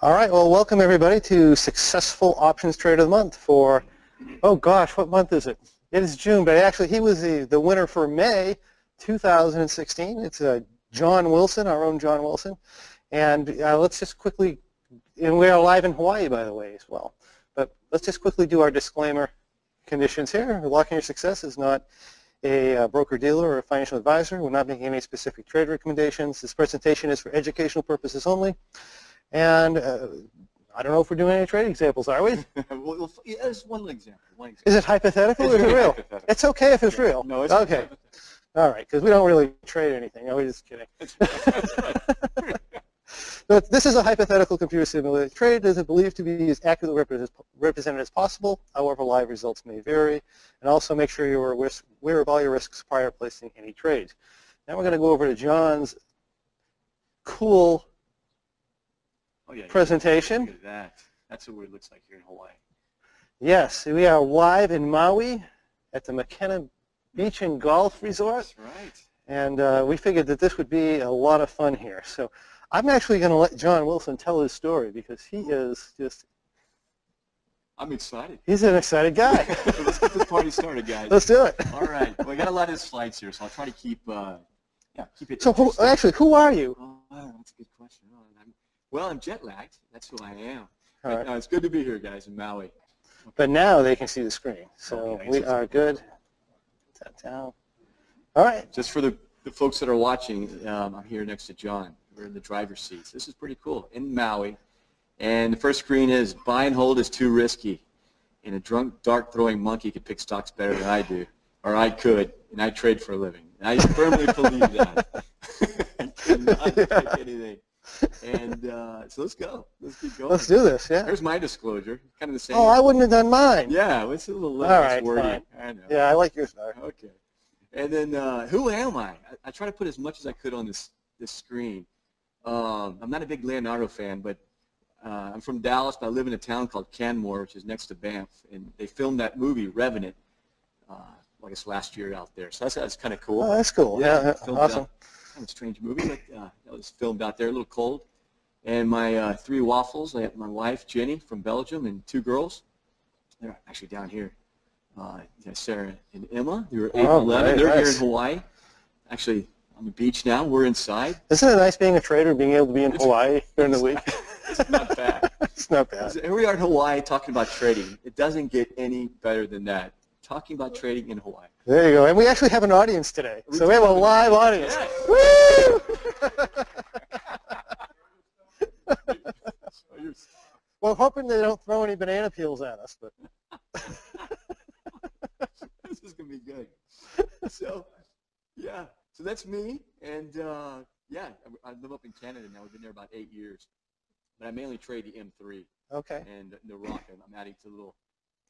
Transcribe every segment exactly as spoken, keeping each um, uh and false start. All right, well, welcome everybody to Successful Options Trade of the Month for, oh gosh, what month is it? It is June, but actually he was the, the winner for May two thousand sixteen. It's uh, John Wilson, our own John Wilson. And uh, let's just quickly, and we are live in Hawaii, by the way, as well. But let's just quickly do our disclaimer conditions here. Locke In Your Success is not a uh, broker-dealer or a financial advisor. We're not making any specific trade recommendations. This presentation is for educational purposes only. And uh, I don't know if we're doing any trade examples, are we? Well, it's one example, one example. Is it hypothetical or is it real? It's okay if it's real. No, it's okay. All right, because we don't really trade anything. No, we're just kidding. But this is a hypothetical computer simulated trade. It is believed to be as accurately rep represented as possible. However, live results may vary. And also make sure you are aware of all your risks prior to placing any trades. Now we're going to go over to John's cool Oh, yeah, presentation. Look at that. That's what it looks like here in Hawaii. Yes, we are live in Maui at the McKenna Beach and Golf Resort. That's right. And uh, we figured that this would be a lot of fun here. So I'm actually going to let John Wilson tell his story because he is just... I'm excited. He's an excited guy. Let's get this party started, guys. Let's do it. All right. Well, I got a lot of slides here, so I'll try to keep, uh, yeah, keep it... So who, actually, who are you? Oh, wow, that's a good question. Oh, I'm, Well, I'm jet-lagged. That's who I am. All right. No, it's good to be here, guys, in Maui. Okay. But now they can see the screen, so okay, we are good. All right. Just for the, the folks that are watching, um, I'm here next to John. We're in the driver's seats. This is pretty cool, in Maui. And the first screen is, buy and hold is too risky. And a drunk, dart-throwing monkey could pick stocks better than I do, or I could, and I trade for a living. And I firmly believe that. I cannot pick anything. And uh, so let's go. Let's keep going. Let's do this. Yeah. There's my disclosure. Kind of the same. Oh, I wouldn't have done mine. Yeah, it's a little less All right, wordy. Fine. I know. Yeah, I like yours. Okay. And then, uh, who am I? I? I try to put as much as I could on this this screen. Um, I'm not a big Leonardo fan, but uh, I'm from Dallas. But I live in a town called Canmore, which is next to Banff, and they filmed that movie Revenant, uh, I guess last year out there. So that's that's kind of cool. Oh, that's cool. Yeah, yeah awesome. Out. Kind of a strange movie, but uh, that was filmed out there, a little cold. And my uh, three waffles, I have my wife, Jenny, from Belgium, and two girls. They're actually down here. Uh, Sarah and Emma, they were eight and eleven. They're nice. Here in Hawaii. Actually, on the beach now. We're inside. Isn't it nice being a trader, being able to be in it's, Hawaii during the week? Not, it's not bad. It's not bad. Here we are in Hawaii talking about trading. It doesn't get any better than that. Talking about trading in Hawaii. There you go. And we actually have an audience today. We so we have a live audience. Yeah. Woo! Well, hoping they don't throw any banana peels at us. But this is going to be good. So, yeah. So that's me. And, uh, yeah, I live up in Canada now. I've been there about eight years. But I mainly trade the M three. Okay. And the rock. I'm adding to the little,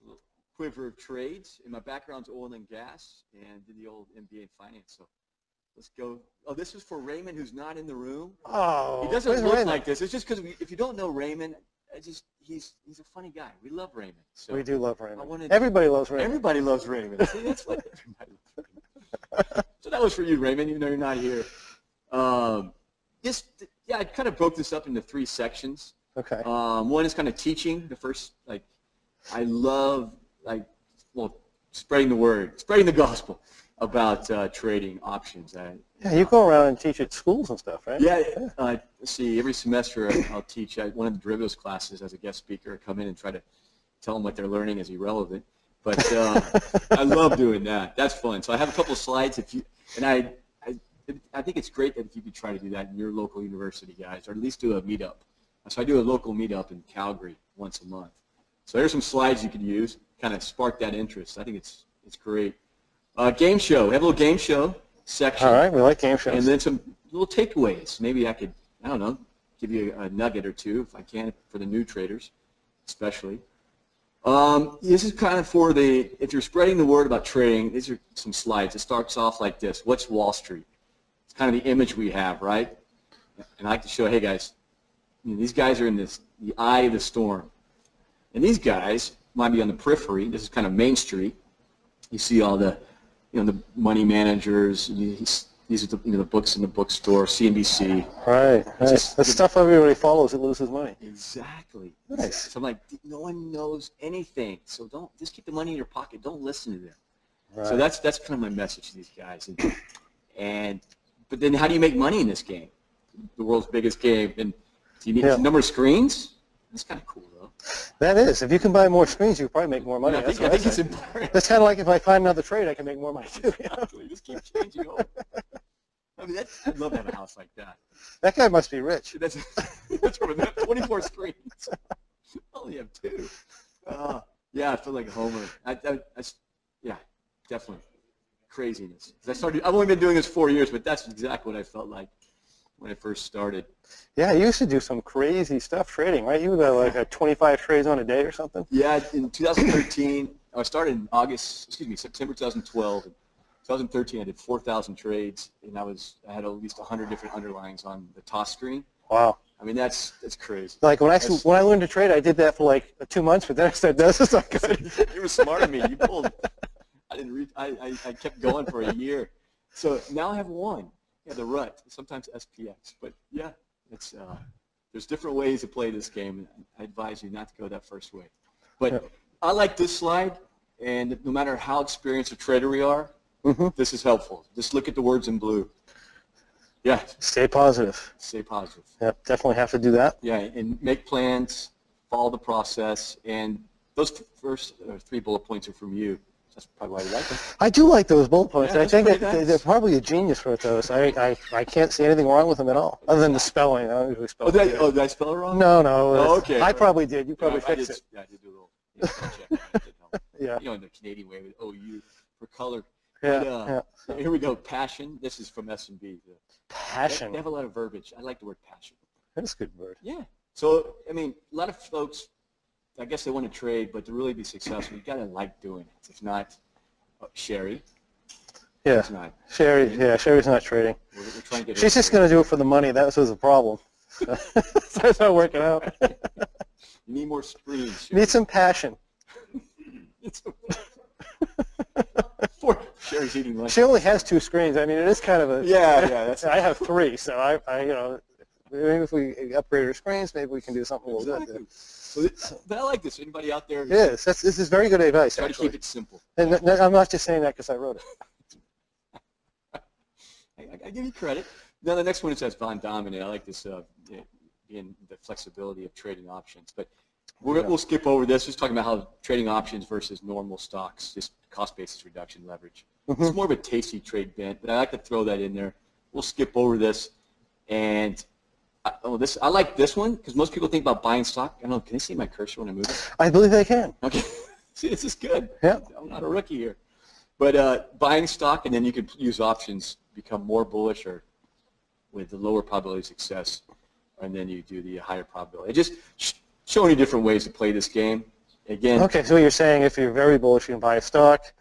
little quiver of trades, and my background's oil and gas, and did the old M B A in finance. So let's go. Oh, this is for Raymond, who's not in the room. Oh, he doesn't look Raymond? Like this. It's just because if you don't know Raymond, I just he's he's a funny guy. We love Raymond. So we do love Raymond. I wanted, everybody loves Raymond. Everybody loves Raymond. See, that's what everybody loves Raymond. So that was for you, Raymond, even though you're not here. Um, just yeah, I kind of broke this up into three sections. Okay. Um, one is kind of teaching. The first, like, I love. Like, well, spreading the word, spreading the gospel about uh, trading options. I, yeah, you go around and teach at schools and stuff, right? Yeah. yeah. Uh, see, every semester I, I'll teach at one of the derivatives classes as a guest speaker. I come in and try to tell them what they're learning is irrelevant. But uh, I love doing that. That's fun. So I have a couple of slides. If you and I, I, I think it's great that if you could try to do that in your local university, guys, or at least do a meetup. So I do a local meetup in Calgary once a month. So there's some slides you can use. Kind of spark that interest. I think it's it's great. Uh, game show. We have a little game show section. All right, we like game shows. And then some little takeaways. Maybe I could, I don't know, give you a, a nugget or two if I can for the new traders, especially. Um, this is kind of for the, if you're spreading the word about trading, these are some slides. It starts off like this. What's Wall Street? It's kind of the image we have, right? And I like to show, hey, guys, you know, these guys are in this the eye of the storm. And these guys might be on the periphery. This is kind of Main Street. You see all the, you know, the money managers, These are the, you know, the books in the bookstore, C N B C. Right, right. Just, the stuff everybody follows that loses money. Exactly. Nice. So I'm like, no one knows anything. So don't just keep the money in your pocket. Don't listen to them. Right. So that's that's kind of my message to these guys. And, and but then, how do you make money in this game, the world's biggest game? And do you need yeah. a number of screens? That's kind of cool, though. That is. If you can buy more screens, you can probably make more money. Yeah, I think, that's I think I it's important. That's kind of like if I find another trade, I can make more money too. Exactly. Just keep changing over. I mean, that's, I'd love to have a house like that. That guy must be rich. That's, that's right. That's twenty-four screens. I only have two. Uh, yeah, I feel like a homer. I, I, I, yeah, definitely. Craziness. I started, I've only been doing this four years, but that's exactly what I felt like when I first started. Yeah, you used to do some crazy stuff trading, right? You got like a twenty-five trades on a day or something? Yeah, in two thousand thirteen, I started in August, excuse me, September two thousand twelve. In two thousand thirteen, I did four thousand trades, and I was I had at least one hundred different underlyings on the toss screen. Wow. I mean, that's that's crazy. Like when I that's, when I learned to trade, I did that for like two months, but then I said, "This is not good." You were smarter than me. You pulled. I didn't read. I, I I kept going for a year, so now I have one. Yeah, the RUT, sometimes S P X, but yeah, it's uh, there's different ways to play this game. I advise you not to go that first way. But yeah. I like this slide, and no matter how experienced a trader we are, mm-hmm. this is helpful. Just look at the words in blue. Yeah. Stay positive. Stay positive. Yeah, definitely have to do that. Yeah, and make plans, follow the process, and those first three bullet points are from you. That's probably why you like them. I do like those bullet points. Yeah, I think that nice. They're probably a genius with those. I, I, I can't see anything wrong with them at all, other than the spelling. I usually spell oh, did I, oh, did I spell it wrong? No, no. Oh, okay. I right. probably did. You probably yeah, fixed I did, it. Yeah, I did do a little you know, check. I did help. Yeah. You know, in the Canadian way, with O U for color. Yeah, but, uh, yeah. Here we go. Passion. This is from S and B. Passion. They have a lot of verbiage. I like the word passion. That's a good word. Yeah. So, I mean, a lot of folks, I guess they want to trade, but to really be successful, you've got to like doing it. If not, uh, Sherry. Yeah. It's not. Sherry. Trading. Yeah. Sherry's not trading. We're, we're trying to get She's just going to do it for the money. That was, was the problem. So it's not working out. You need more screens. Sherry. Need some passion. Need some Poor Sherry's eating lunch. She only has two screens. I mean, it is kind of a. Yeah. Yeah. That's I have three, so I, I, you know, maybe if we upgrade our screens, maybe we can do something a little bit different. So this, I like this. Anybody out there? Yes, that's, this is very good advice. Try actually. to keep it simple. And no, no, I'm not just saying that because I wrote it. I, I give you credit. Now the next one it says Von Dominant. I like this uh, in the flexibility of trading options. But we're, yeah. we'll skip over this. Just talking about how trading options versus normal stocks, just cost basis reduction leverage. Mm-hmm. It's more of a tasty trade bent, but I like to throw that in there. We'll skip over this. And Oh, this I like this one because most people think about buying stock. I don't know. Can they see my cursor when I move it? I believe they can. Okay. See, this is good. Yeah. I'm not a rookie here. But uh, buying stock, and then you can use options, become more bullish or with the lower probability of success, and then you do the higher probability. It just sh showing you different ways to play this game. Again. Okay. So you're saying if you're very bullish, you can buy a stock,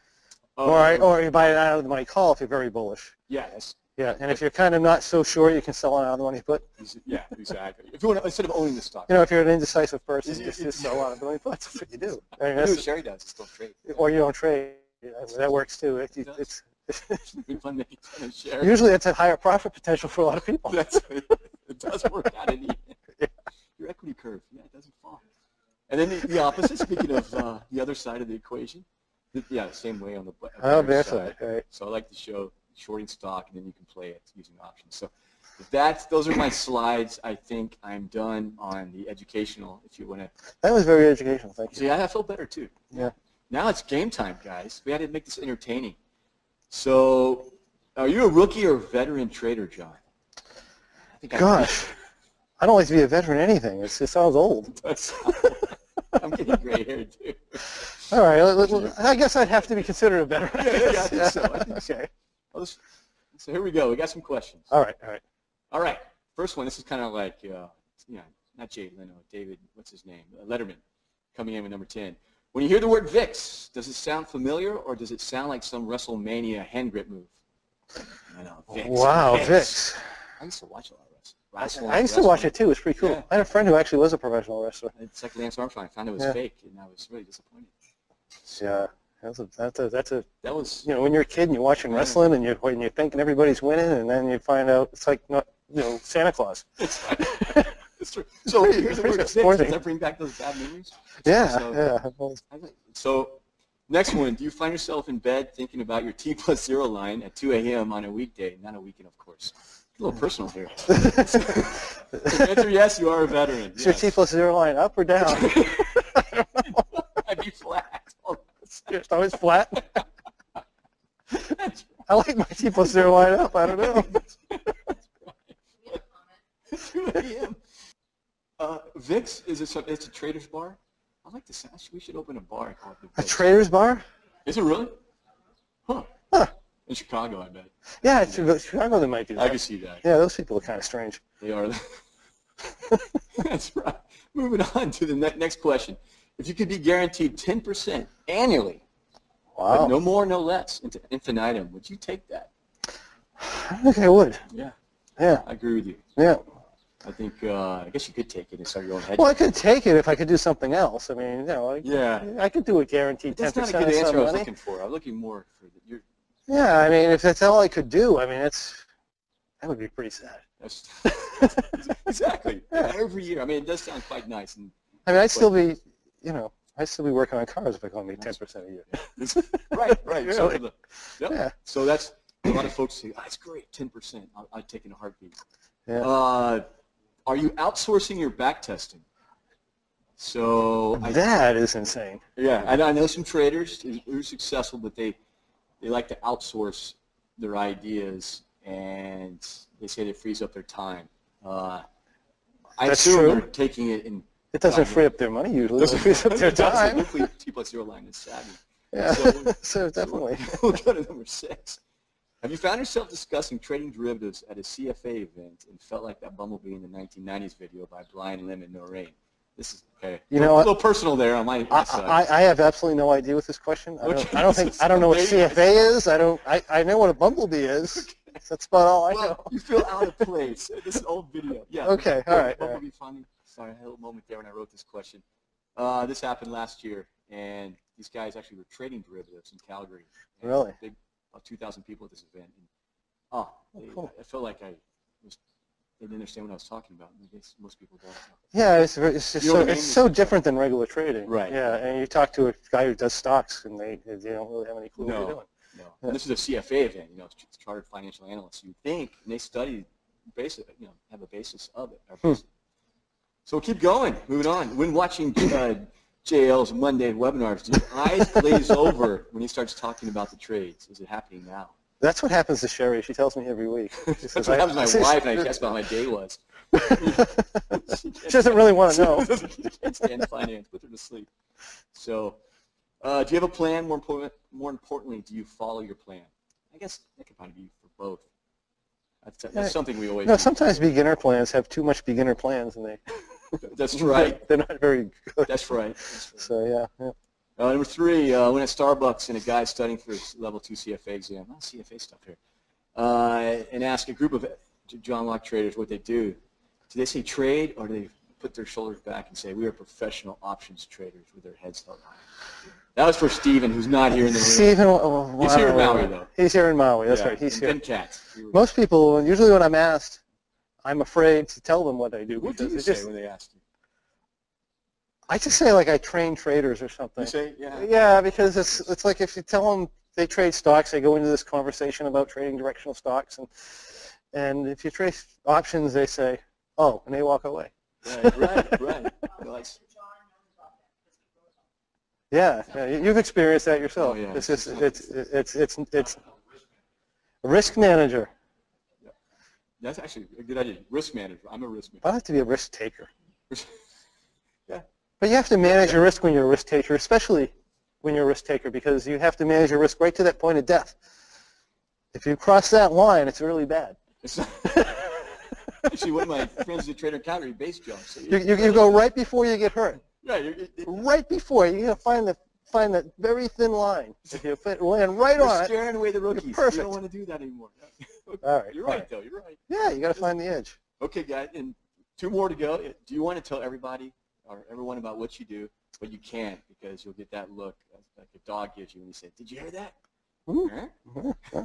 oh, or or you buy it out of the money call if you're very bullish. Yes. Yeah, and if you're kind of not so sure, you can sell it out of the money put. Yeah, exactly. If you want to, instead of owning the stock. You know, if you're an indecisive person, you just, just sell out of the money put. That's what you do. I mean, that's what Sherry does. Still trade. Or you don't trade. Yeah, that works too. It, it it's, it's fun making fun of Sherry. Usually, it's a higher profit potential for a lot of people. That's, it does work out in the end. Yeah. Your equity curve, yeah, it doesn't fall. And then the, the opposite. Speaking of uh, the other side of the equation, the, yeah, same way on the. Oh, that's right. Right. So I like to show. Shorting stock, and then you can play it using options. So that's, those are my slides. I think I'm done on the educational, if you want to. That was very educational. Thank you. See, I feel better, too. Yeah. Now it's game time, guys. We had to make this entertaining. So are you a rookie or a veteran trader, John? I think Gosh. I, I don't like to be a veteran anything. It's, it sounds old. I'm getting gray hair, too. All right. Let, let, I guess I'd have to be considered a veteran. Yeah, yeah, I think so. I think so. Okay. So here we go. We got some questions. All right, all right, all right. First one. This is kind of like, uh, you know, not Jay Leno, David. What's his name? Uh, Letterman, coming in with number ten. When you hear the word VIX, does it sound familiar or does it sound like some WrestleMania hand grip move? I know. VIX. Wow, VIX. VIX. I used to watch a lot of wrestling. I, I used wrestling. to watch it too. It's pretty cool. Yeah. I had a friend who actually was a professional wrestler. It's like Lance Armstrong. I found it was yeah. fake, and I was really disappointed. So, yeah. That's a, that's a, that's a, that was, you know, when you're a kid and you're watching wrestling and you're, and you're thinking everybody's winning, and then you find out it's like, not, you know, Santa Claus. It's, it's true. So it's here's the word of six. Does that bring back those bad memories? Yeah. So, yeah. so next one, do you find yourself in bed thinking about your T plus zero line at two A M on a weekday, not a weekend, of course? A little personal here. The answer, yes, you are a veteran. Is yes. your T plus zero line up or down? I don't know. I'd be flat. It's always flat. Right. I like my T plus zero line up. I don't know. two A M Uh, VIX is a it's a trader's bar. I like this. We should open a bar called the VIX. A trader's bar? Is it really? Huh. Huh. In Chicago, I bet. Yeah, it's, yeah. Chicago they might do that. I can see that. Yeah, those people are kind of strange. They are. That's right. Moving on to the ne next question. If you could be guaranteed ten percent annually, wow. but no more, no less, into infinitum, would you take that? I think I would. Yeah. Yeah. I agree with you. Yeah. I think, uh, I guess you could take it inside your own head. Well, I could take it if I could do something else. I mean, you know, I, yeah. I could do a guaranteed ten percent. That's not a good answer somebody. I was looking for. I was looking more for the, your... Yeah, I mean, if that's all I could do, I mean, that's, that would be pretty sad. That's, that's, exactly. Yeah. Every year. I mean, it does sound quite nice. And I mean, I'd still be... You know, I still be working on cars if I only made ten percent a year. Right, right. Really? So, the, yep. yeah. so that's a lot of folks say, oh, that's great, ten percent. I'll, I'll take it in a heartbeat. Yeah. Uh, are you outsourcing your back testing? So that I, is insane. Yeah, I, I know some traders who are successful, but they, they like to outsource their ideas, and they say they frees up their time. Uh, I that's assume true. They're taking it in. It doesn't free up their money usually. It doesn't free up their time. T plus zero line is savvy. Yeah, so, so definitely. We'll go to number six. Have you found yourself discussing trading derivatives at a C F A event and felt like that bumblebee in the nineteen nineties video by Blind Lemon No Rain? This is okay. You know, a little personal there on my, my I, side. I, I have absolutely no idea with this question. I don't, I don't think I don't know what C F A is. I don't. I, I know what a bumblebee is. That's about all I well, know. You feel out of place. This is an old video. Yeah. Okay. All right. Bumblebee all right. Funny. Sorry, I had a little moment there when I wrote this question. Uh, this happened last year, and these guys actually were trading derivatives in Calgary. Really? Big, about two thousand people at this event. And, oh, oh they, cool. I felt like I was, they didn't understand what I was talking about. I guess most people don't. Yeah, it's, it's, just you know so, I mean? it's so different than regular trading. Right. Yeah, and you talk to a guy who does stocks, and they, they don't really have any clue no, what they're doing. No, yeah. And this is a C F A event, you know, it's chartered financial analysts. You think, and they study, basic, you know, have a basis of it. Or basis. Hmm. So keep going, moving on. When watching uh, J L's Monday webinars, do your eyes glaze over when he starts talking about the trades? Is it happening now? That's what happens to Sherry. She tells me every week. She says, That's what I, happens to my wife, and I ask about how my day was. she, she doesn't really want to know. She can't stand finance. Put her to sleep. So uh, do you have a plan? More, important, more importantly, do you follow your plan? I guess that could probably be for both. That's, that's yeah. something we always No, do. Sometimes beginner plans have too much beginner plans, and they... That's right. They're not very good. That's right. That's right. So yeah. yeah. Uh, number three, uh, when at Starbucks and a guy studying for his level two C F A exam, not C F A stuff here, uh, and ask a group of John Locke traders what they do. Do they say trade, or do they put their shoulders back and say we are professional options traders with their heads held high? That was for Stephen, who's not here in the room. Stephen, oh, wow. He's here in Maui though. He's here in Maui. That's yeah. right. He's and here. Ben Katz. Most people, usually when I'm asked. I'm afraid to tell them what I do. What do you say just, when they ask you? I just say like I train traders or something. You say, yeah. Yeah, because it's it's like if you tell them they trade stocks, they go into this conversation about trading directional stocks, and and if you trade options, they say, oh, and they walk away. Right, right, right. Nice. Yeah, yeah, you've experienced that yourself. Oh, yeah. It's just it's it's it's it's, it's a risk manager. That's actually a good idea. Risk manager. I'm a risk manager. I like to be a risk taker. Yeah. But you have to manage yeah. your risk when you're a risk taker, especially when you're a risk taker, because you have to manage your risk right to that point of death. If you cross that line, it's really bad. It's actually, one of my friends is a trader in Calgary, base jump. So you, you, you go right before you get hurt. Yeah. You're, it, right before. You're going to find the find that very thin line. If you fit, land right you're on it. You're scaring away the rookies. Perfect. You don't want to do that anymore. All right. You're right, right, though. You're right. Yeah, you got to find the edge. Okay, guys, and two more to go. Do you want to tell everybody or everyone about what you do? But you can't because you'll get that look like a dog gives you when you say, "Did you hear that?"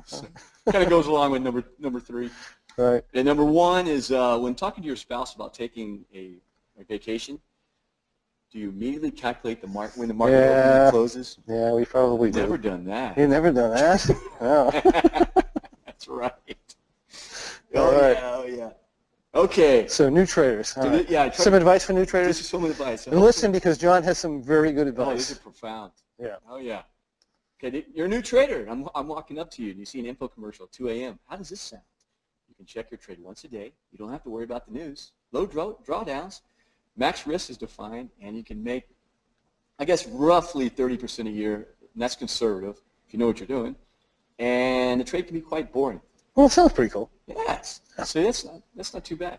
So, kind of goes along with number number three. Right. And number one is uh, when talking to your spouse about taking a, a vacation, do you immediately calculate the mark when the market yeah. closes? Yeah, we probably do. Never done that. You never done that? No. That's right. All oh, right. Yeah, oh yeah. Okay. So new traders. All right. Yeah. Some advice for new traders. Just some advice. And listen, because John has some very good advice. Oh, these are profound. Yeah. Oh yeah. Okay, you're a new trader. I'm I'm walking up to you and you see an info commercial at two A M How does this sound? You can check your trade once a day. You don't have to worry about the news. Low draw, drawdowns, max risk is defined, and you can make, I guess, roughly thirty percent a year, and that's conservative if you know what you're doing. And the trade can be quite boring. Well, it sounds pretty cool. Yes. Yeah, so that's not that's not too bad.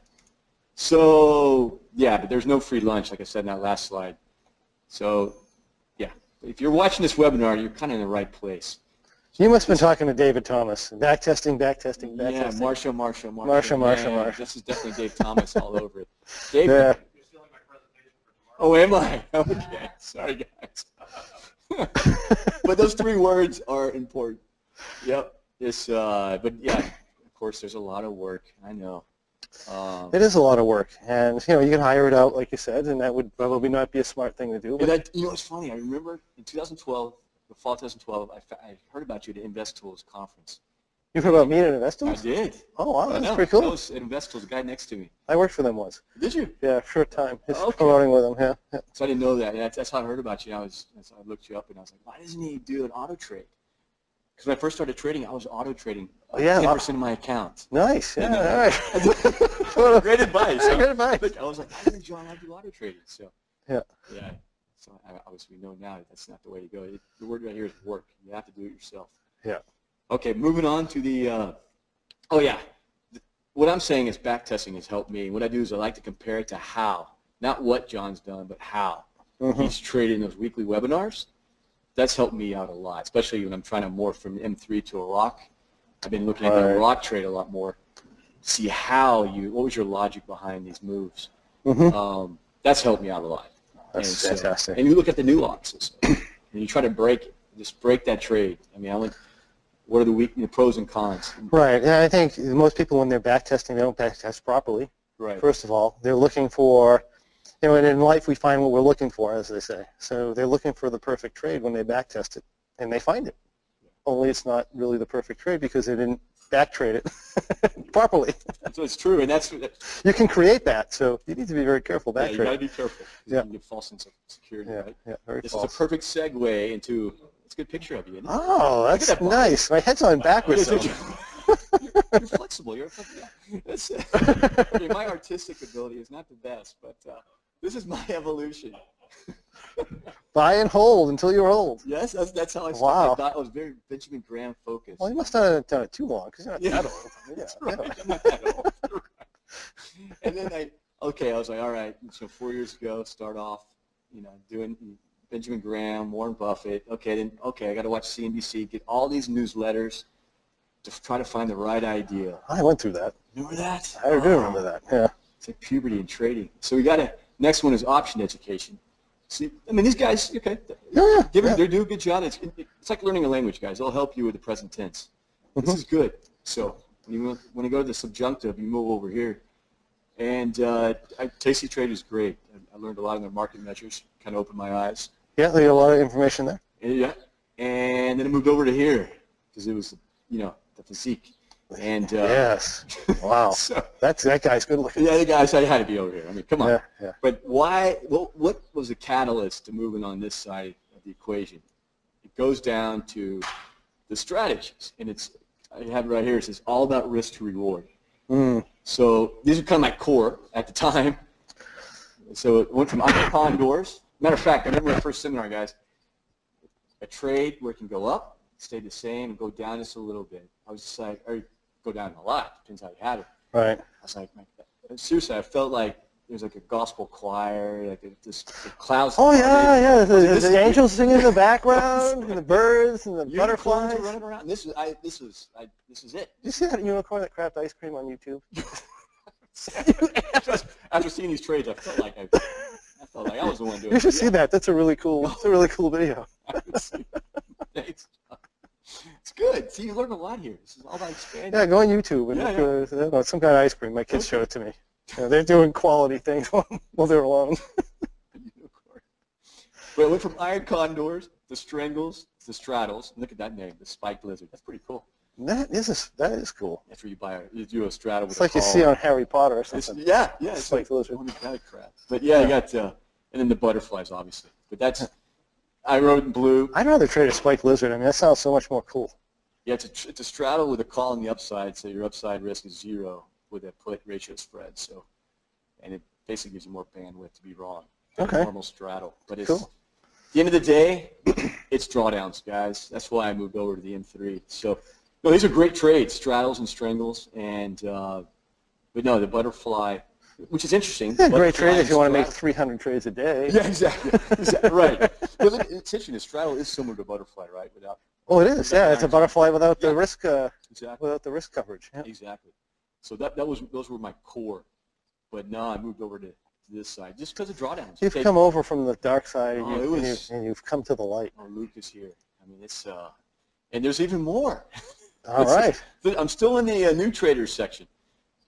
So yeah, but there's no free lunch, like I said in that last slide. So yeah, if you're watching this webinar, you're kind of in the right place. You must have been talking to David Thomas. Back testing, back testing, back yeah, testing. Yeah, Marshall, Marshall, Marshall. Marshall, Marshall, yeah, Marshall. This is definitely Dave Thomas all over it. Dave, yeah. You're stealing my presentation for tomorrow. Oh, am I? Okay. Sorry, guys. But those three words are important. Yep. This, uh, but, yeah, of course, there's a lot of work. I know. Um, it is a lot of work. And, you know, you can hire it out, like you said, and that would probably not be a smart thing to do. But that, you know, it's funny. I remember in two thousand twelve, fall twenty twelve, I, I heard about you at Investools conference. You heard about me at Investools? I did. Oh, wow, that's pretty cool. I was at Investools, the guy next to me. I worked for them once. Did you? Yeah, short time. Just oh, okay. promoting with them, yeah, yeah. So I didn't know that. That's, that's how I heard about you. I was, I looked you up and I was like, why doesn't he do an auto trade? Because when I first started trading, I was auto trading like oh, yeah, ten percent of my account. Nice. Yeah, all right. Well, great advice. Huh? Great advice. But I was like, why doesn't John like do auto trading? So, yeah. Yeah. So obviously we know now that that's not the way to go. It, the word right here is work. You have to do it yourself. Yeah. Okay, moving on to the, uh, oh yeah. What I'm saying is back testing has helped me. What I do is I like to compare it to how, not what John's done, but how. Mm-hmm. He's traded in those weekly webinars. That's helped me out a lot, especially when I'm trying to morph from M three to a rock. I've been looking at the rock trade a lot more. See how you, what was your logic behind these moves? Mm-hmm. Um, that's helped me out a lot. That's and so, fantastic. And you look at the nuances, and you try to break it, just break that trade. I mean, I like, what are the, weak, the pros and cons? Right, and I think most people when they're back testing, they don't back test properly. Right. First of all, they're looking for, you know, and in life we find what we're looking for, as they say. So they're looking for the perfect trade when they back test it, and they find it. Yeah. Only it's not really the perfect trade because they didn't back trade it properly. So it's true, and that's that, you can create that. So you need to be very careful back yeah, trade. You gotta be careful. Yeah. You can get false sense of security. Yeah, right? Yeah, very this false. Is a perfect segue into. It's a good picture of you. Isn't it? Oh, that's that nice. My head's on backwards. You're, you're flexible. You're. Yeah. That's, okay, my artistic ability is not the best, but uh, this is my evolution. Buy and hold until you're old. Yes, that's, that's how I started. Wow. I thought I was very Benjamin Graham focused. Well, you must not have done it too long because you're not yeah. that old. Yeah. That's right. Yeah. I'm not that old. Right. And then I, okay, I was like, all right. So four years ago, start off, you know, doing Benjamin Graham, Warren Buffett. Okay, then okay, I got to watch C N B C, get all these newsletters to try to find the right idea. I went through that. Remember that? I do oh. remember that. Yeah. It's like puberty and trading. So we got to. Next one is option education. See, I mean, these guys, okay, yeah, give it, yeah. they do a good job. It's, it's like learning a language, guys. They'll help you with the present tense. Mm-hmm. This is good. So when you, when you go to the subjunctive, you move over here. And uh, I, Tasty Trade is great. I, I learned a lot of their market measures, kind of opened my eyes. Yeah, they had a lot of information there. And, yeah, and then I moved over to here because it was, you know, the physique. And uh, yes, wow, so, that's that guy's good looking. Yeah, the guy said I had to be over here. I mean, come on. Yeah, yeah. But why? What, what was the catalyst to moving on this side of the equation? It goes down to the strategies, and it's I have it right here. It says all about risk to reward. Mm. So these are kind of my core at the time. So it went from icon doors. Matter of fact, I remember my first seminar, guys. A trade where it can go up, stay the same, and go down just a little bit. I was just like, or go down a lot, depends how you had it. Right. I was like, seriously, I felt like there's like a gospel choir, like this the clouds. Oh yeah, yeah. Like, the, this the angels weird. Singing in the background, and the birds and the unicorns butterflies are running around. This is I. This was I. This is it. You see that unicorn that crapped ice cream on YouTube? After seeing these trades, I felt like I. I felt like I was the one doing it. You should it. see yeah. that. That's a really cool. That's a really cool video. I would see Thanks, John. It's good. See, you learn a lot here. This is all about expanding. Yeah, go on YouTube and yeah, look, yeah. Uh, about some kind of ice cream. My kids okay. showed it to me. You know, they're doing quality things while they're alone. But I went from iron condors, the strangles, the straddles. Look at that name, the spiked lizard. That's pretty cool. That is a, that is cool. That's where you buy a, you do a straddle. It's with like a you see on Harry Potter or something. It's, yeah, yeah, it's spiked like lizard. Holy crap! But yeah, yeah. I got uh, and then the butterflies, obviously. But that's I rode in blue. I'd rather trade a spiked lizard. I mean, that sounds so much more cool. Yeah, it's a, it's a straddle with a call on the upside, so your upside risk is zero with a put ratio spread. So, and it basically gives you more bandwidth to be wrong. Okay. A normal straddle, but it's. Cool. At the end of the day, it's drawdowns, guys. That's why I moved over to the M three. So, no, these are great trades, straddles and strangles, and uh, but no, the butterfly, which is interesting. Yeah, great trade if you want to make three hundred trades a day. Yeah, exactly. exactly. Right. Well, it's interesting. The straddle is similar to butterfly, right? Without. Oh, it is. Yeah, it's a butterfly without yeah. the risk. Uh, exactly. Without the risk coverage. Yeah. Exactly. So that that was those were my core, but no, I moved over to. This side, just because of drawdowns. You've Take, come over from the dark side, oh, you, was, and, you've, and you've come to the light. Oh, Luke is here. I mean, it's uh, and there's even more. All right. Just, I'm still in the uh, new traders section.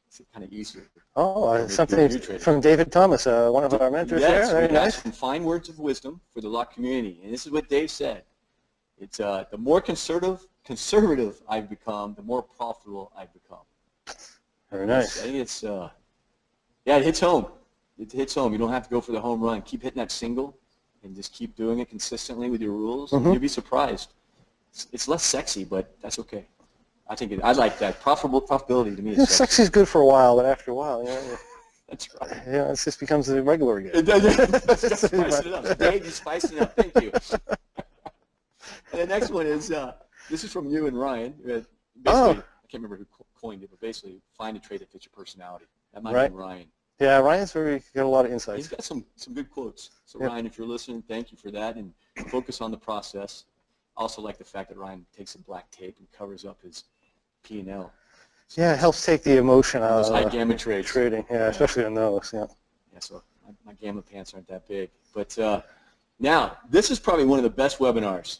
It's kind of easier. Oh, uh, something from David Thomas, uh, one of our mentors yes, there. Very nice. Some fine words of wisdom for the Locke community, and this is what Dave said. It's uh, the more conservative, conservative I've become, the more profitable I've become. Very nice. I think it's uh, yeah, it hits home. It hits home. You don't have to go for the home run. Keep hitting that single and just keep doing it consistently with your rules. Mm-hmm. You'll be surprised. It's, it's less sexy, but that's okay. I think it, I like that. Profitable profitability to me is yeah, sexy. Sexy's good for a while, but after a while, yeah. yeah. That's right. Yeah, it just becomes the regular again. It does. Just spice it up. Dave, you spiced it up. Thank you. And the next one is, uh, this is from you and Ryan. Basically, oh. I can't remember who coined it, but basically find a trade that fits your personality. That might right. be Ryan. Yeah, Ryan's very got a lot of insights. He's got some, some good quotes. So yep. Ryan, if you're listening, thank you for that, and focus on the process. I also like the fact that Ryan takes some black tape and covers up his P and L. So yeah, it helps take the emotion out of high gamma trades. Trading. Yeah, yeah, especially on those. Yeah. Yeah. So my gamma pants aren't that big, but uh, now this is probably one of the best webinars.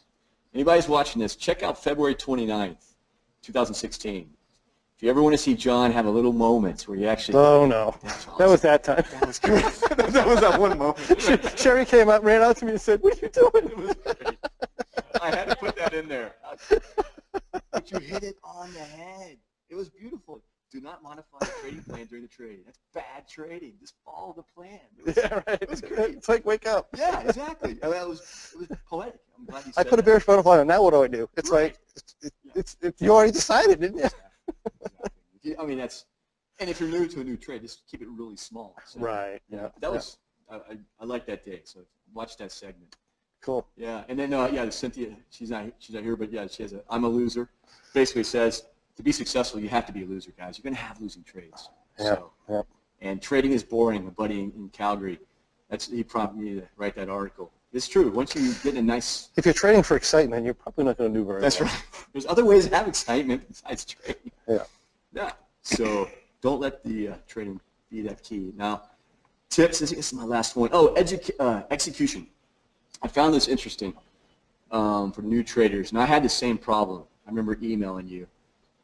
Anybody's watching this, check out February twenty-ninth, two thousand sixteen. If you ever want to see John have a little moment where you actually... Oh, no. Awesome. That was that time. That was, that, was that one moment. She, Sherry came up, ran out to me and said, what are you doing? It was great. I had to put that in there. But you hit it on the head. It was beautiful. Do not modify the trading plan during the trade. That's bad trading. Just follow the plan. It was, yeah, right. It was great. It's like wake up. Yeah, exactly. I mean, it, was, it was poetic. I'm glad you said I put that. A bearish butterfly on. Now what do I do? It's right. like, it's, it, yeah. it's, it, you already decided, didn't you? Exactly. I mean that's, and if you're new to a new trade, just keep it really small. So, right. Yeah. That was yeah. I, I like that day. So watch that segment. Cool. Yeah. And then uh, yeah, Cynthia, she's not she's not here, but yeah, she has a I'm a loser. Basically says to be successful, you have to be a loser, guys. You're gonna have losing trades. Yeah. So, yeah. And trading is boring. A buddy in, in Calgary, that's he prompted me to write that article. It's true. Once you get a nice... If you're trading for excitement, you're probably not going to do very well. That's right. There's other ways to have excitement besides trading. Yeah. Yeah. So don't let the uh, trading be that key. Now, tips. This is my last one. Oh, edu uh, execution. I found this interesting um, for new traders, and I had the same problem. I remember emailing you.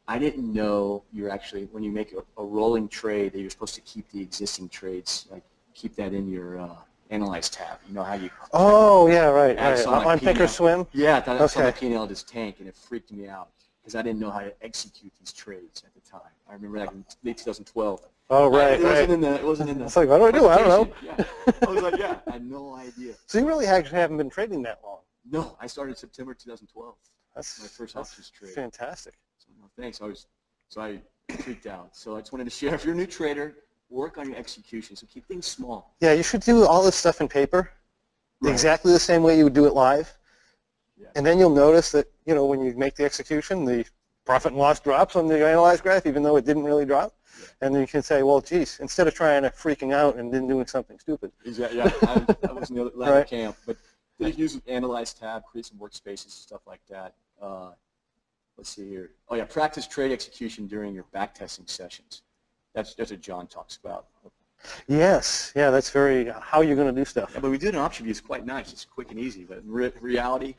I didn't know you're actually, when you make a, a rolling trade, that you're supposed to keep the existing trades, like keep that in your... Uh, Analyze tab. You know how you. Oh yeah, right. right. On PickerSwim. Yeah, I thought I saw my P and L just tank, and it freaked me out because I didn't know how to execute these trades at the time. I remember that in late twenty twelve. Oh right, I, it right. Wasn't in the, it wasn't in the. It's like, what do I do? I don't know. Yeah. I was like, yeah, I had no idea. So you really actually haven't been trading that long. No, I started September two thousand twelve. That's my first options trade. Fantastic. So, no, thanks. I was so I freaked out. So I just wanted to share. If you're a new trader. Work on your execution, so keep things small. Yeah, you should do all this stuff in paper, right. exactly the same way you would do it live, yeah. and then you'll notice that you know when you make the execution, the profit and loss drops on the analyzed graph, even though it didn't really drop, yeah. and then you can say, well, geez, instead of trying to freaking out and then doing something stupid. Exactly. Yeah, I, I was in the latter right. camp, but you can use an analyze tab, create some workspaces and stuff like that. Uh, let's see here. Oh yeah, practice trade execution during your backtesting sessions. That's, that's what John talks about. Yes, yeah, that's very, uh, how you're going to do stuff. Yeah, but we did an option view, it's quite nice, it's quick and easy, but in re reality,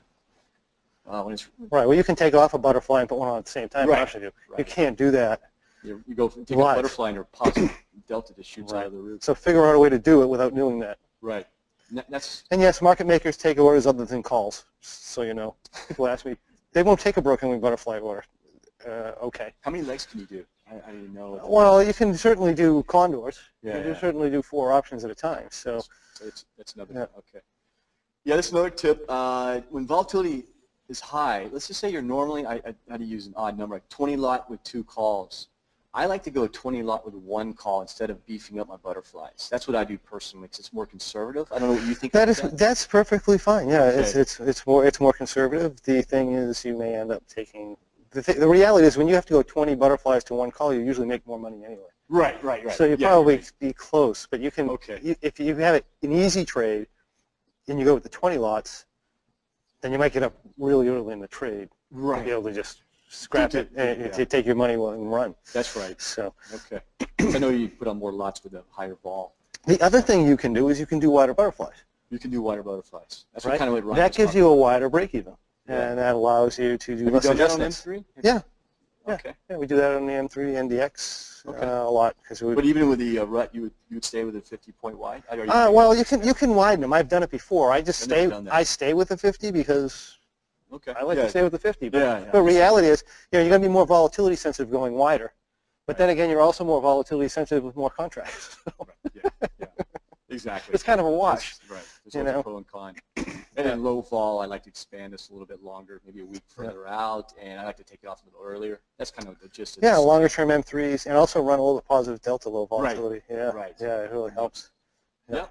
Uh, when it's right. Well, you can take off a butterfly and put one on at the same time. Right. Actually, you, right. you can't do that. You, you go take live. a butterfly and your pops delta just shoots right. out of the roof. So figure out a way to do it without doing that. Right. That's and yes, market makers take orders other than calls. So you know, people ask me, they won't take a broken wing butterfly order. Uh, okay. How many legs can you do? I, I didn't know. Well, you can certainly do condors. Yeah, you can yeah. certainly do four options at a time. So that's, that's another. Yeah. Okay. Yeah, that's another tip. Uh, when volatility is high, let's just say you're normally, I, I had to use an odd number, like twenty lot with two calls. I like to go twenty lot with one call instead of beefing up my butterflies. That's what I do personally, because it's more conservative. I don't know what you think. That is, that. That's perfectly fine. Yeah, okay. it's it's it's more it's more conservative. The thing is, you may end up taking. The, th the reality is, when you have to go twenty butterflies to one call, you usually make more money anyway. Right, right, right. So you yeah, probably right. be close, but you can okay. you, if you have an easy trade, and you go with the twenty lots, then you might get up really early in the trade right. and be able to just scrap it and yeah. you take your money and run. That's right. So okay, I know you put on more lots with a higher ball. The other thing you can do is you can do wider butterflies. You can do wider butterflies. That's right. Kind of what Ryan that gives you a wider break even, yeah. and that allows you to do Have less you done adjustments. That on M three? Yeah. yeah, okay. Yeah, we do that on the M three, N D X okay. uh, a lot because we. Would, but even with the uh, rut, you would you would stay with a fifty point wide. You uh, well, you can you can widen them. I've done it before. I just I've stay I stay with the fifty because. Okay. I like yeah. to stay with the fifty, but yeah, yeah. the reality is, you know, you're going to be more volatility sensitive going wider, but right. then again, you're also more volatility sensitive with more contracts. So. Right. Yeah. Yeah. Exactly. It's kind of a wash. That's, right. There's you know? a pro and con. And yeah. then low fall, I like to expand this a little bit longer, maybe a week further yeah. out, and I like to take it off a little earlier. That's kind of the gist of it. Yeah, longer term M threes, and also run a little positive delta low volatility. Right. Yeah. Right. Yeah, it really helps. Yeah. yeah.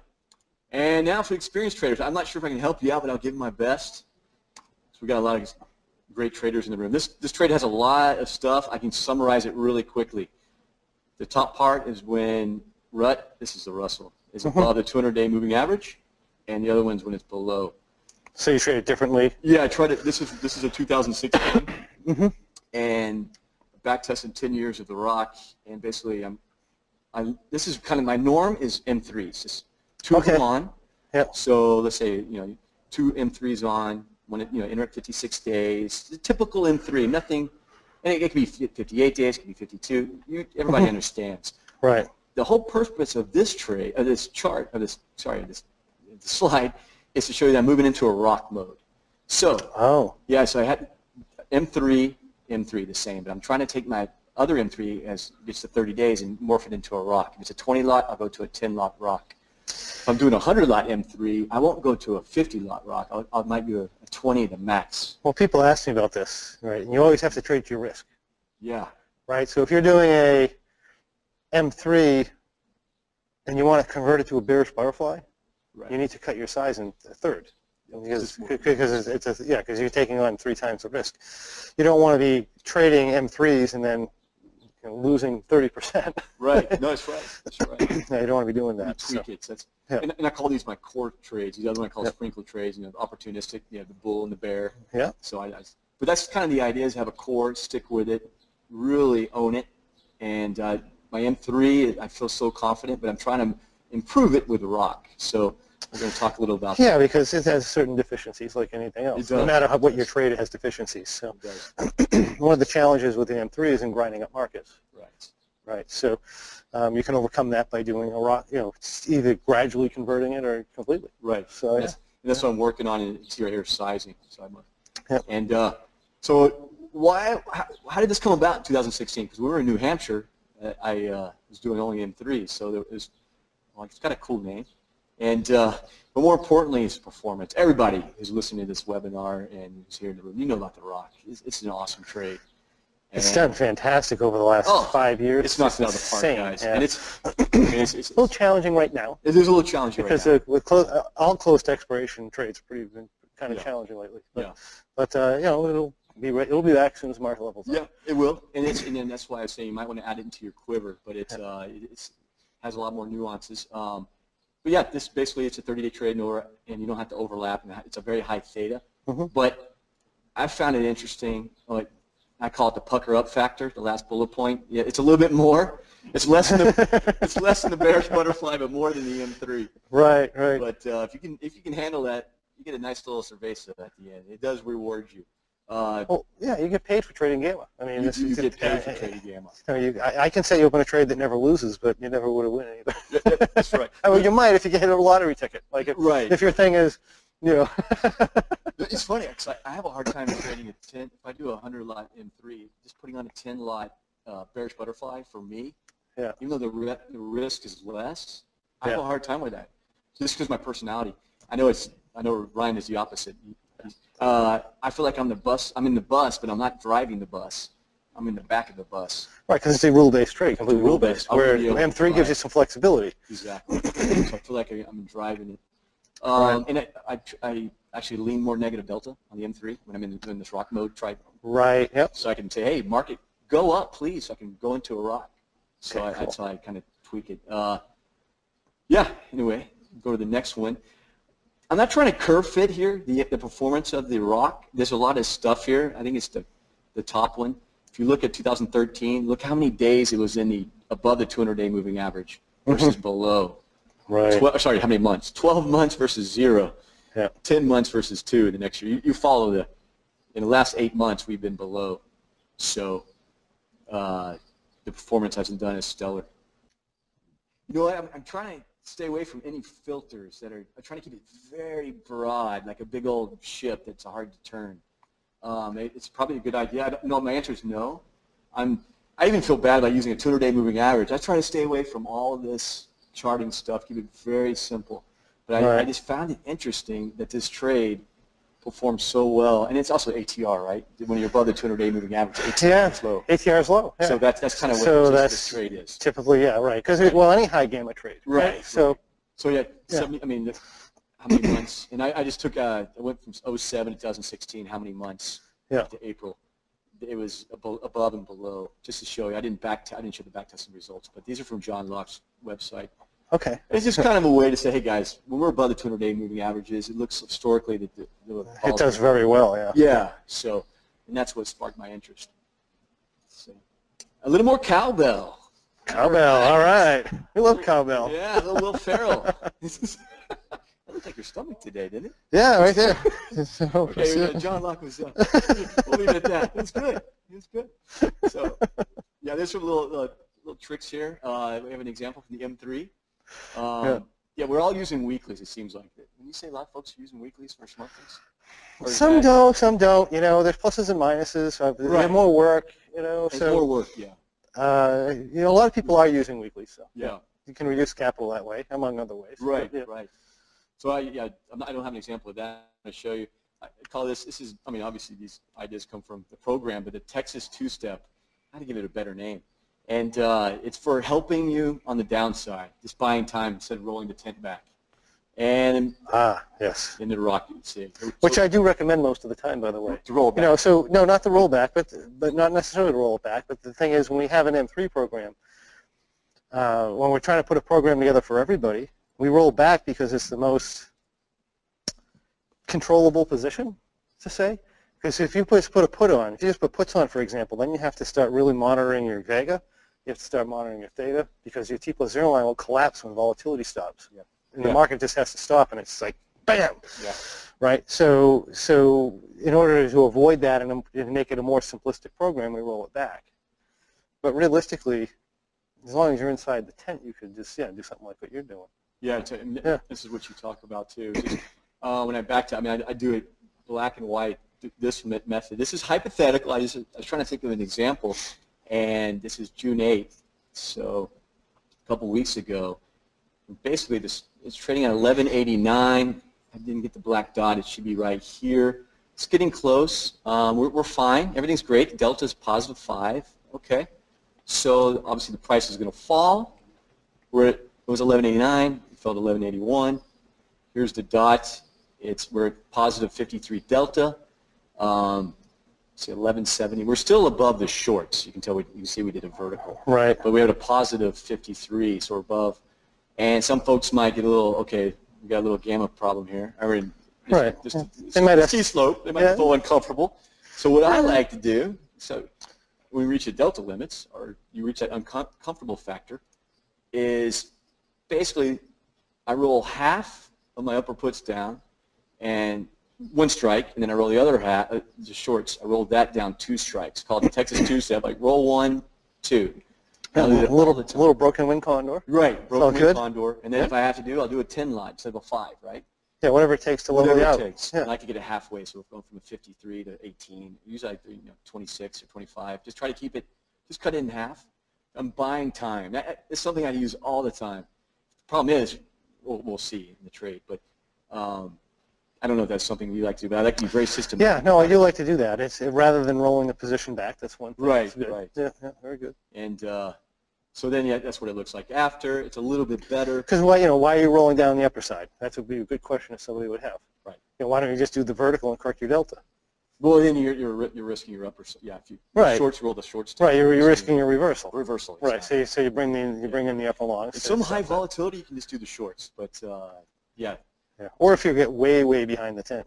And now for experienced traders, I'm not sure if I can help you out, but I'll give my best. We've got a lot of great traders in the room. This, this trade has a lot of stuff. I can summarize it really quickly. The top part is when R U T, this is the Russell, is above the two hundred day moving average, and the other one's when it's below. So you trade it differently? Yeah, I tried it. This is, this is a two thousand sixteen, mm-hmm. and back tested ten years of the rock, and basically I'm, I'm, this is kind of my norm is M threes. Just two okay. of them on. Yep. So let's say, you know, two M threes on. When it, you know, enter at fifty-six days, the typical M three, nothing, and it, it could be fifty-eight days, it could be fifty-two. You, everybody understands. Right. The whole purpose of this trade, of this chart, of this sorry, of this, this slide, is to show you that I'm moving into a rock mode. So, oh, yeah. So I had M three, M three the same, but I'm trying to take my other M three as it gets to thirty days and morph it into a rock. If it's a twenty lot, I'll go to a ten lot rock. If I'm doing a one hundred lot M three, I won't go to a fifty lot rock. I'll, I might do a, a twenty to max. Well, people ask me about this, right? And you always have to trade your risk. Yeah. Right? So if you're doing a M three and you want to convert it to a bearish butterfly, right. you need to cut your size in a third. Yep. Because, because it's a, yeah, because you're taking on three times the risk. You don't want to be trading M threes and then you know, losing thirty percent. Right. No, that's right. That's right. No, you don't want to be doing that. You tweak so. it. That's, yeah. and, and I call these my core trades. The other one I call yeah. sprinkle trades, you know, opportunistic, you know, the bull and the bear. Yeah. So I, I, but that's kind of the idea is have a core, stick with it, really own it. And uh, my M three, I feel so confident, but I'm trying to improve it with rock. So we're going to talk a little about yeah, that. Yeah, because it has certain deficiencies like anything else. No matter how, what your trade, it has deficiencies. So one of the challenges with the M three is in grinding up markets. Right. Right. So um, you can overcome that by doing a rock, you know, either gradually converting it or completely. Right. So and that's, yeah. and that's what I'm working on in here, here sizing. So I'm, yeah. And uh, so why, how, how did this come about in two thousand sixteen? Because we were in New Hampshire. Uh, I uh, was doing only M threes. So there was, well, it's got a cool name. And, uh, but more importantly, is performance. Everybody who's listening to this webinar and who's here in the room, you know about the rock. It's, it's an awesome trade. And it's done fantastic over the last oh, five years. It's knocked it out of the park, guys. Yeah. And it's, it's, it's, it's a little challenging right now. It is a little challenging because right now. Because close, uh, all close to expiration trades have pretty been kind of yeah. challenging lately. But, yeah. but uh, you know, it'll be it'll be back as soon as market levels. Yeah, up. it will. And it's and then that's why I was saying you might want to add it into your quiver. But it's yeah. uh, it it's, has a lot more nuances. Um, But yeah, this basically it's a thirty-day trade, and you don't have to overlap. And it's a very high theta. Mm-hmm. But I found it interesting. Like I call it the pucker up factor. The last bullet point. Yeah, it's a little bit more. It's less than the it's less than the bearish butterfly, but more than the M three. Right, right. But uh, if you can if you can handle that, you get a nice little cerveza at the end. It does reward you. Uh, well, yeah, you get paid for trading gamma. I mean, you, this, you get paid I, for trading gamma. I, you, I, I can say you open a trade that never loses, but you never would have won either. That, that's right. I mean, you might if you get a lottery ticket. Like if, right. if your thing is, you know. It's funny because I, I have a hard time trading a ten. If I do a hundred lot M three, just putting on a ten lot uh, bearish butterfly for me, yeah. Even though the, re the risk is less, I yeah. have a hard time with that. Just because my personality. I know it's. I know Ryan is the opposite. Uh, I feel like I'm the bus. I'm in the bus, but I'm not driving the bus. I'm in the back of the bus. Right, because it's a rule-based trade, completely rule-based. Where M three gives you some flexibility. Exactly. So I feel like I, I'm driving it. Um, right. And I, I, I actually lean more negative delta on the M three when I'm in, in this rock mode. Try. Right. Yep. So I can say, hey, market, go up, please. So I can go into a rock. So okay, I, cool. that's how I kind of tweak it. Uh, yeah. Anyway, go to the next one. I'm not trying to curve fit here, the, the performance of the rock. There's a lot of stuff here. I think it's the, the top one. If you look at two thousand thirteen, look how many days it was in the above the two hundred day moving average versus mm-hmm. below. Right. Twelve, sorry, how many months? twelve months versus zero. Yeah. ten months versus two the next year. You, you follow the, in the last eight months we've been below. So uh, the performance hasn't done as stellar. You know what, I'm, I'm trying to stay away from any filters that are, I'm trying to keep it very broad, like a big old ship that's hard to turn. Um, it, it's probably a good idea. I don't know. My answer is no. I'm, I even feel bad about using a two hundred day moving average. I try to stay away from all this charting stuff, keep it very simple. But I, right. I just found it interesting that this trade performed so well. And it's also A T R, right? When you're above the two hundred day moving average, A T R yeah. is low. A T R is low. Yeah. So that's, that's kind of what so this trade is. Typically, yeah, right. Because, well, any high gamma trade. Right. right. So, so yeah, yeah. seventy, I mean, how many months? And I, I just took, uh, I went from oh seven to two thousand sixteen, how many months yeah. to April. It was above and below, just to show you. I didn't back, I didn't show the back testing results, but these are from John Locke's website. Okay. It's just kind of a way to say, hey guys, when we're above the two hundred day moving averages, it looks historically that the, the it does very well, yeah. Yeah. So, and that's what sparked my interest. So, a little more cowbell. Cowbell. All right. All right. We love cowbell. Yeah, a little Will Ferrell. That looked like your stomach today, didn't it? Yeah, right there. Okay, uh, John Locke was. Uh, we'll leave it at that. It was good. It was good. So, yeah, there's some little uh, little tricks here. Uh, we have an example from the M three. Um, yeah. yeah, we're all using weeklies, it seems like. When you say a lot of folks are using weeklies versus monthlies? Some don't, some don't. You know, there's pluses and minuses. So right. There's more work, you know. There's so, more work, yeah. Uh, you know, a lot of people are using weeklies. So yeah. You can reduce capital that way, among other ways. Right, but, yeah. right. So I, yeah, I'm not, I don't have an example of that. I'm going to show you. I call this, this is, I mean, obviously these ideas come from the program, but the Texas Two-Step, I had to give it a better name. And uh, it's for helping you on the downside, just buying time instead of rolling the tent back. And ah, yes, into the rock, you see. Which so, I do recommend most of the time, by the way. To roll back. You know, so no, not the rollback, but but not necessarily the roll back. But the thing is, when we have an M three program, uh, when we're trying to put a program together for everybody, we roll back because it's the most controllable position to say. Because if you just put a put on, if you just put puts on, for example, then you have to start really monitoring your vega. You have to start monitoring your theta because your T plus zero line will collapse when volatility stops. Yeah. And yeah. the market just has to stop, and it's like, bam! Yeah. Right? So, so in order to avoid that and, and make it a more simplistic program, we roll it back. But realistically, as long as you're inside the tent, you could just yeah do something like what you're doing. Yeah, to, yeah. this is what you talk about, too. Just, uh, when I back to, I mean, I, I do it black and white, this method. This is hypothetical. I, just, I was trying to think of an example. And this is June eighth, so a couple weeks ago. Basically, this it's trading at eleven eighty-nine. I didn't get the black dot. It should be right here. It's getting close. Um, we're, we're fine. Everything's great. Delta's positive five. Okay. So obviously the price is going to fall. We're at, it was eleven eighty-nine. It fell to eleven eighty-one. Here's the dot. It's we're at positive fifty-three delta. Um, see eleven seventy. We're still above the shorts. You can tell. We, you can see we did a vertical. Right. But we had a positive fifty-three, so we're above. And some folks might get a little. Okay, we got a little gamma problem here. I mean, just, right. Just, just, they might have C slope. They might yeah. feel uncomfortable. So what I like to do. So when we reach the delta limits, or you reach that uncomfortable factor, is basically I roll half of my upper puts down, and one strike, and then I roll the other hat, uh, the shorts. I rolled that down two strikes, called the Texas Two-Step. Like roll one, two. A little, a little broken wing condor. Right, broken wing condor. And then yeah. if I have to do, I'll do a ten line instead of a five, right? Yeah, whatever it takes to level it out. Takes. Yeah. And I could get it halfway, so we're going from a fifty-three to eighteen. Usually, you know, twenty-six or twenty-five. Just try to keep it. Just cut it in half. I'm buying time. That, it's something I use all the time. The problem is, we'll, we'll see in the trade, but. Um, I don't know if that's something we like to do, but I like to be very systematic. Yeah, no, I do like to do that. It's rather than rolling a position back. That's one thing. Right, good. right. Yeah, yeah, very good. And uh, so then, yeah, that's what it looks like after. It's a little bit better. Because why, you know, why are you rolling down the upper side? That would be a good question if somebody would have. Right. You know, why don't you just do the vertical and correct your delta? Well, then you're you're, you're risking your upper side. Yeah, if you right. shorts roll the shorts. Down, right, you're, you're risking your reversal. Reversal. Exactly. Right. So you, so you bring the you bring in the upper long. In some high volatility, you can just do the shorts, but uh, yeah. Yeah. Or if you get way, way behind the tent.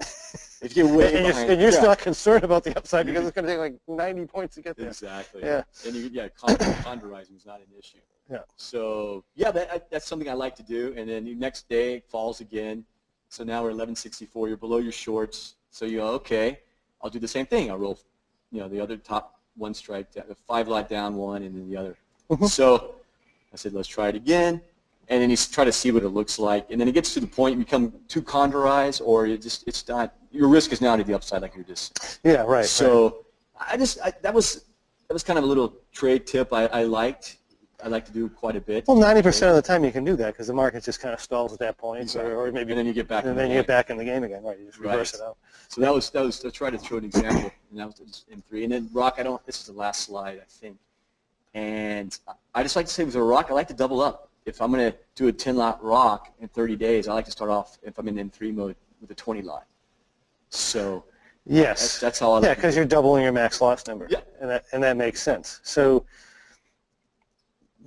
If you get way and behind, you're, and you're yeah. not concerned about the upside because it's going to take like ninety points to get there. Exactly. Yeah. And you, yeah, condorizing is not an issue. Yeah. So yeah, that, that's something I like to do. And then the next day it falls again. So now we're eleven sixty-four. You're below your shorts. So you go, okay, I'll do the same thing. I'll roll, you know, the other top one strike, down, five lot down one, and then the other. So I said, let's try it again. And then you try to see what it looks like, and then it gets to the point you become too condorized, or it just it's not your risk is now to the upside, like you're just yeah right. So right. I just I, that was that was kind of a little trade tip I, I liked. I like to do quite a bit. Well, ninety percent of the time you can do that because the market just kind of stalls at that point, exactly. or, or maybe and then you get back and in then the you game. get back in the game again, right? You just reverse right. it out. So that was that was I tried to throw an example, and that was M three, and then Rock. I don't. This is the last slide, I think, and I just like to say with a Rock, I like to double up. If I'm going to do a ten lot rock in thirty days, I like to start off, if I'm in M three mode, with a twenty lot. So yes, that's, that's how I yeah, because you're doubling your max loss number, yeah. and, that, and that makes sense. So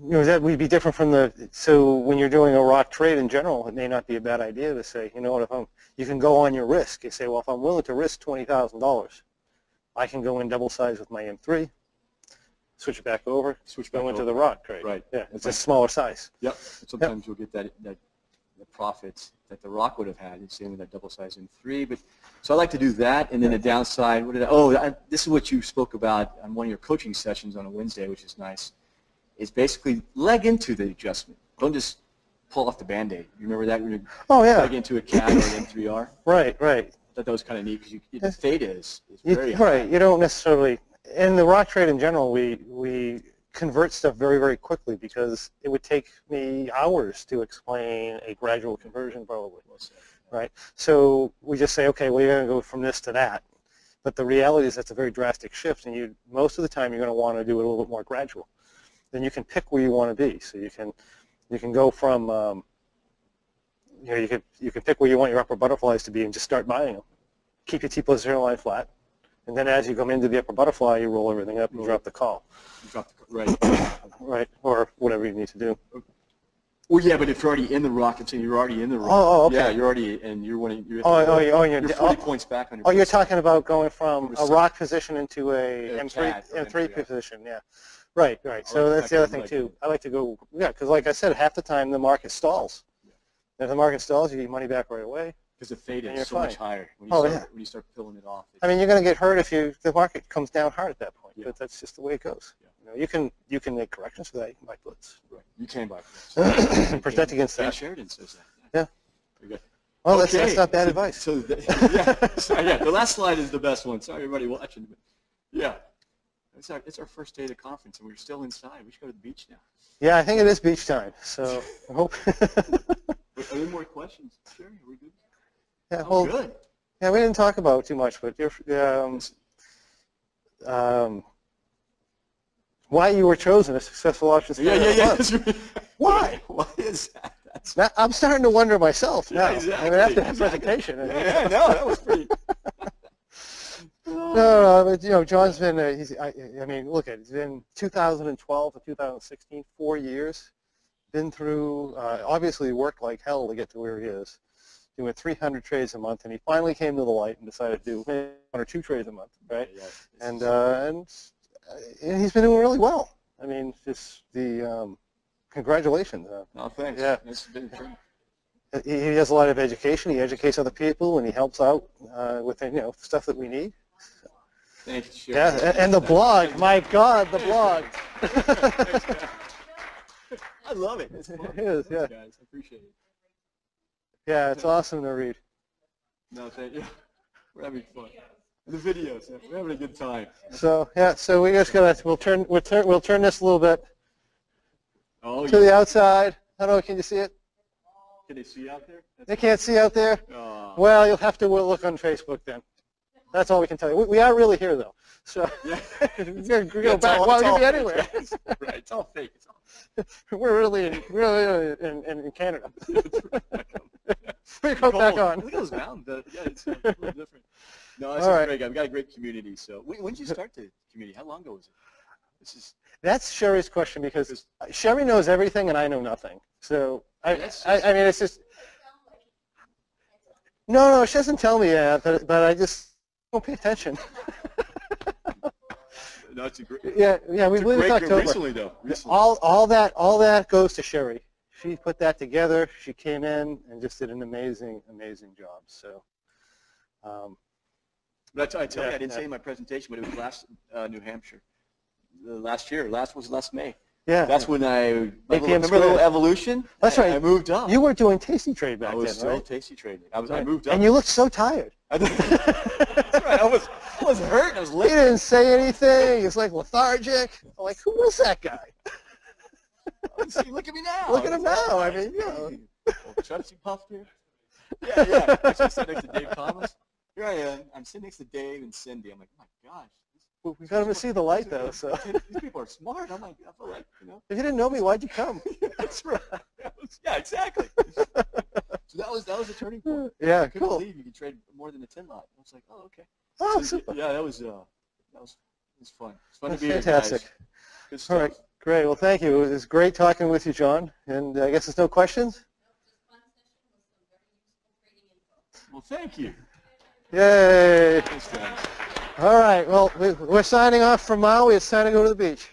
you know, that would be different from the, so when you're doing a rock trade in general, it may not be a bad idea to say, you know what, if I'm, you can go on your risk. You say, well, if I'm willing to risk twenty thousand dollars, I can go in double size with my M three. Switch it back over. Switch back over. Into the rock trade. Right. Yeah, it's right. a smaller size. Yep. Sometimes yep. you'll get that that the profits that the rock would have had in seeing that double size in three. But so I like to do that, and then the downside. What did I, oh, I, this is what you spoke about on one of your coaching sessions on a Wednesday, which is nice. Is basically leg into the adjustment. Don't just pull off the Band-Aid. You remember that when you oh yeah leg into a cat or an M three R. Right. Right. I thought that was kind of neat because you, the theta is, is very you, high. Right. You don't necessarily. In the rock trade in general, we, we convert stuff very, very quickly because it would take me hours to explain a gradual conversion probably, right? So we just say, okay, well, you're going to go from this to that. But the reality is that's a very drastic shift, and you most of the time you're going to want to do it a little bit more gradual. Then you can pick where you want to be. So you can, you can go from, um, you know, you can, you can pick where you want your upper butterflies to be and just start buying them. Keep your T plus zero line flat. And then as you come into the upper butterfly, you roll everything up and drop the call. You drop the, right. right, or whatever you need to do. Well, yeah, but if you're already in the rock, I'm saying you're already in the rock. Oh, oh okay. Yeah, you're already, and you're winning. You're oh, oh, oh, you're, you're forty oh, points back on your Oh, position. You're talking about going from a rock position into a, a M three, M three position, yeah. Right, right. So like that's the other thing, like too. I like to go, yeah, because like I said, half the time the market stalls. Yeah. If the market stalls, you get your money back right away. Because the theta is so fine. much higher when you, oh, start, yeah. when you start peeling it off. I mean, you're going to get hurt if you the market comes down hard at that point. Yeah. But that's just the way it goes. Yeah. You know, you can you can make corrections for that. You can buy puts. Right. You can buy puts. Protect against that. Sheridan says that. Yeah. Well, okay. that's, that's not bad so, advice. So the, yeah. Sorry, yeah. The last slide is the best one. Sorry, everybody watching. But yeah. It's our, it's our first day of the conference, and we're still inside. We should go to the beach now. Yeah, I think it is beach time. So I hope. Are there more questions? Sure. Are we good? Yeah, well, oh, good. Yeah, we didn't talk about it too much, but um, um, why you were chosen a successful option. Yeah, yeah, yeah. Right. Why? Why is that? That's now, I'm starting to wonder myself now. Yeah, exactly. I mean, after that exactly. presentation. Yeah, yeah, no, that was pretty. no, no, but you know, John's been. Uh, he's. I, I mean, look at it. It's been two thousand twelve to two thousand sixteen, four years. Been through. Uh, obviously, worked like hell to get to where he is. Doing three hundred trades a month, and he finally came to the light and decided to do one or two trades a month, right? Yeah, yeah. And, uh, and and he's been doing really well. I mean, just the um, congratulations. Uh, no, thanks. Yeah, it's been he has a lot of education. He educates other people, and he helps out uh, with you know stuff that we need. So. Thank you, Sherry. Yeah, and, and the blog. My God, the blog. I love it. It's it is, yeah. Thanks, guys, I appreciate it. Yeah, it's awesome to read. No, thank you. We're having fun. The videos. We're having a good time. So yeah, so we just gotta we'll turn we'll turn we'll turn this a little bit oh, to yeah. the outside. I don't know. Can you see it? Can they see out there? That's they can't see out there. Oh. Well, you'll have to look on Facebook then. That's all we can tell you. We, we are really here though. So yeah. we go yeah, back. All, well, you can be anywhere. Right. It's all fake. It's all. We're really in, really in, in, in Canada. We come back on. Look at those mountains. Yeah, it's a little different. No, that's right. Great. I've got a great community. So, when, when did you start the community? How long ago was it? This is that's Sherry's question because Sherry knows everything and I know nothing. So, I, just, I, I mean, it's just no, no. She doesn't tell me that, but, but I just don't pay attention. No, it's a great. Yeah, yeah. We really talked over recently, though. Recently. All, all that, all that goes to Sherry. She put that together. She came in and just did an amazing, amazing job. So. Um, That's I tell yeah, you, I didn't yeah. say in my presentation, but it was last uh, New Hampshire, the last year. Last was last May. Yeah. That's when I remember the little evolution. That's right. I moved up. You were doing Tasty Trade back then, right? I was still Tasty Trading. I was. Right. I moved up. And you looked so tired. That's right. I was. I was hurt. I was late. He didn't say anything. He was like lethargic. I'm like, who was that guy? See, look at me now. Look at him now. I mean, you know. Chubsy puff here. Yeah, yeah. Actually, sat next to Dave Thomas. Here I am. I'm sitting next to Dave and Cindy. I'm like, oh my gosh. Well, we got him to see the light, though. So these people are smart. I'm like, I feel like, you know. If you didn't know me, why'd you come? That's right. That was, yeah, exactly. So that was that was a turning point. Yeah, I couldn't cool. believe you could trade more than a ten lot. I was like, oh, okay. Oh, so, super. Yeah, that was uh, that was it was fun. It's fun That's to be fantastic. Here, guys. Good All right, great. Well, thank you. It was great talking with you, John. And uh, I guess there's no questions. Well, thank you. Yay! All right. Well, we, we're signing off from Maui. It's time to go to the beach.